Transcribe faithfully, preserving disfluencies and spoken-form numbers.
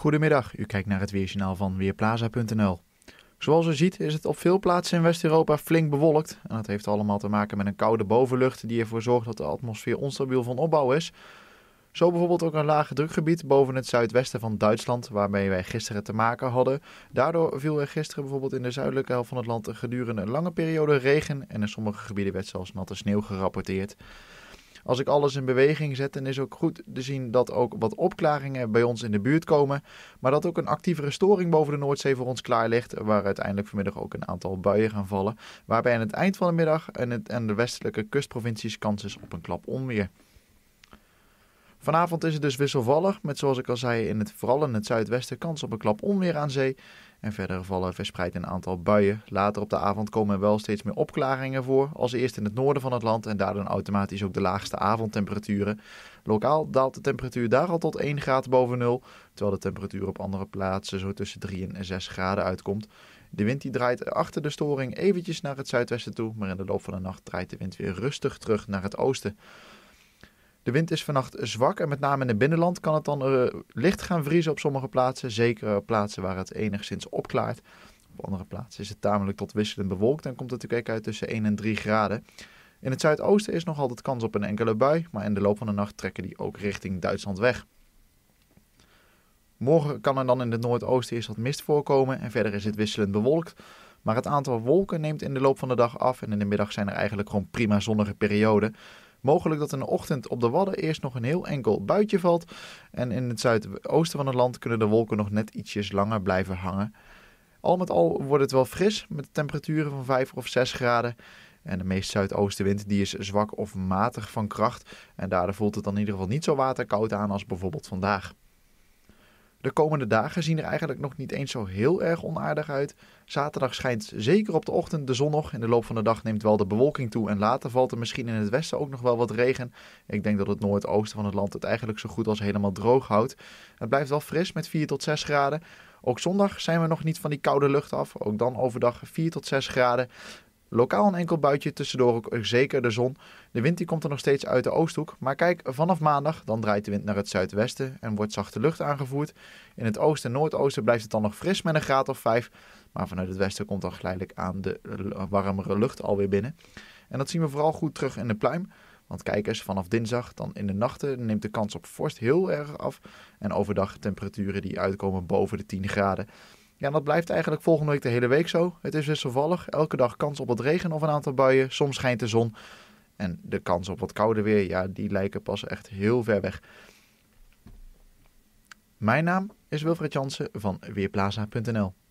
Goedemiddag, u kijkt naar het weerjournaal van Weerplaza punt n l. Zoals u ziet is het op veel plaatsen in West-Europa flink bewolkt. En dat heeft allemaal te maken met een koude bovenlucht die ervoor zorgt dat de atmosfeer onstabiel van opbouw is. Zo bijvoorbeeld ook een lage drukgebied boven het zuidwesten van Duitsland, waarmee wij gisteren te maken hadden. Daardoor viel er gisteren bijvoorbeeld in de zuidelijke helft van het land gedurende een lange periode regen. En in sommige gebieden werd zelfs natte sneeuw gerapporteerd. Als ik alles in beweging zet, dan is ook goed te zien dat ook wat opklaringen bij ons in de buurt komen. Maar dat ook een actievere storing boven de Noordzee voor ons klaar ligt, waar uiteindelijk vanmiddag ook een aantal buien gaan vallen. Waarbij aan het eind van de middag en de westelijke kustprovincies kans is op een klap onweer. Vanavond is het dus wisselvallig, met zoals ik al zei in het, vooral in het zuidwesten kans op een klap onweer aan zee. En verder vallen verspreid een aantal buien. Later op de avond komen er wel steeds meer opklaringen voor, als eerst in het noorden van het land en daardoor automatisch ook de laagste avondtemperaturen. Lokaal daalt de temperatuur daar al tot één graad boven nul, terwijl de temperatuur op andere plaatsen zo tussen drie en zes graden uitkomt. De wind die draait achter de storing eventjes naar het zuidwesten toe, maar in de loop van de nacht draait de wind weer rustig terug naar het oosten. De wind is vannacht zwak en met name in het binnenland kan het dan uh, licht gaan vriezen op sommige plaatsen. Zeker plaatsen waar het enigszins opklaart. Op andere plaatsen is het tamelijk tot wisselend bewolkt en komt het natuurlijk uit tussen één en drie graden. In het zuidoosten is nog altijd kans op een enkele bui, maar in de loop van de nacht trekken die ook richting Duitsland weg. Morgen kan er dan in het noordoosten eerst wat mist voorkomen en verder is het wisselend bewolkt. Maar het aantal wolken neemt in de loop van de dag af en in de middag zijn er eigenlijk gewoon prima zonnige perioden. Mogelijk dat in de ochtend op de Wadden eerst nog een heel enkel buitje valt. En in het zuidoosten van het land kunnen de wolken nog net ietsjes langer blijven hangen. Al met al wordt het wel fris met temperaturen van vijf of zes graden. En de meest zuidoostenwind die is zwak of matig van kracht. En daardoor voelt het dan in ieder geval niet zo waterkoud aan als bijvoorbeeld vandaag. De komende dagen zien er eigenlijk nog niet eens zo heel erg onaardig uit. Zaterdag schijnt zeker op de ochtend de zon nog. In de loop van de dag neemt wel de bewolking toe en later valt er misschien in het westen ook nog wel wat regen. Ik denk dat het noordoosten van het land het eigenlijk zo goed als helemaal droog houdt. Het blijft wel fris met vier tot zes graden. Ook zondag zijn we nog niet van die koude lucht af. Ook dan overdag vier tot zes graden. Lokaal een enkel buitje, tussendoor ook zeker de zon. De wind die komt er nog steeds uit de oosthoek. Maar kijk, vanaf maandag dan draait de wind naar het zuidwesten en wordt zachte lucht aangevoerd. In het oosten en noordoosten blijft het dan nog fris met een graad of vijf. Maar vanuit het westen komt dan geleidelijk aan de warmere lucht alweer binnen. En dat zien we vooral goed terug in de pluim. Want kijk eens, vanaf dinsdag dan in de nachten neemt de kans op vorst heel erg af. En overdag temperaturen die uitkomen boven de tien graden. Ja, en dat blijft eigenlijk volgende week de hele week zo. Het is wisselvallig. Elke dag kans op wat regen of een aantal buien. Soms schijnt de zon. En de kans op wat kouder weer, ja, die lijken pas echt heel ver weg. Mijn naam is Wilfred Jansen van Weerplaza punt n l.